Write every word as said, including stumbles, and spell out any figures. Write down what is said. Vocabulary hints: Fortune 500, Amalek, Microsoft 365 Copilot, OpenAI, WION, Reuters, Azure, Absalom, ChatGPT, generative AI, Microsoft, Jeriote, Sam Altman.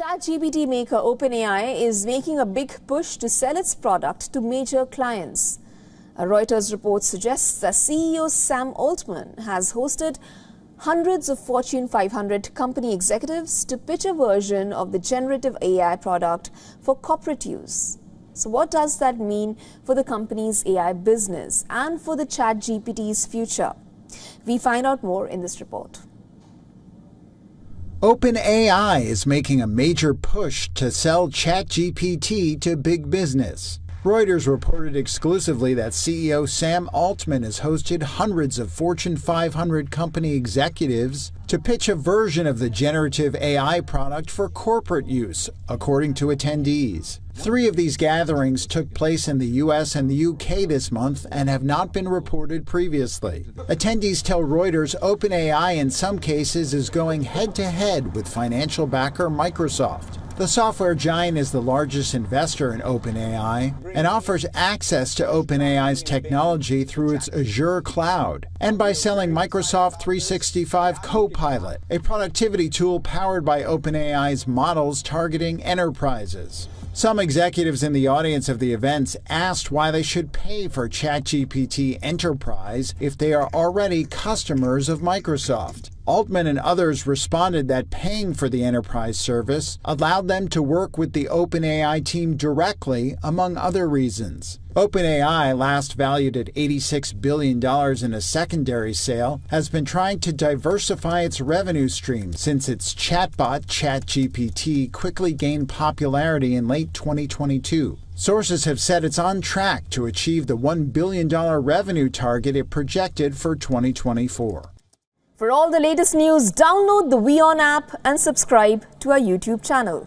ChatGPT maker OpenAI is making a big push to sell its product to major clients. A Reuters report suggests that C E O Sam Altman has hosted hundreds of Fortune five hundred company executives to pitch a version of the generative A I product for corporate use. So what does that mean for the company's A I business and for the ChatGPT's future? We find out more in this report. OpenAI is making a major push to sell ChatGPT to big business. Reuters reported exclusively that C E O Sam Altman has hosted hundreds of Fortune five hundred company executives to pitch a version of the generative A I product for corporate use, according to attendees. Three of these gatherings took place in the U S and the U K this month and have not been reported previously. Attendees tell Reuters OpenAI in some cases is going head-to-head with financial backer Microsoft. The software giant is the largest investor in OpenAI and offers access to OpenAI's technology through its Azure cloud and by selling Microsoft three sixty-five Copilot, a productivity tool powered by OpenAI's models targeting enterprises. Some executives in the audience of the events asked why they should pay for ChatGPT Enterprise if they are already customers of Microsoft. Altman and others responded that paying for the enterprise service allowed them to work with the OpenAI team directly, among other reasons. OpenAI, last valued at eighty-six billion dollars in a secondary sale, has been trying to diversify its revenue stream since its chatbot ChatGPT quickly gained popularity in late twenty twenty-two. Sources have said it's on track to achieve the one billion dollars revenue target it projected for twenty twenty-four. For all the latest news, download the WION app and subscribe to our YouTube channel.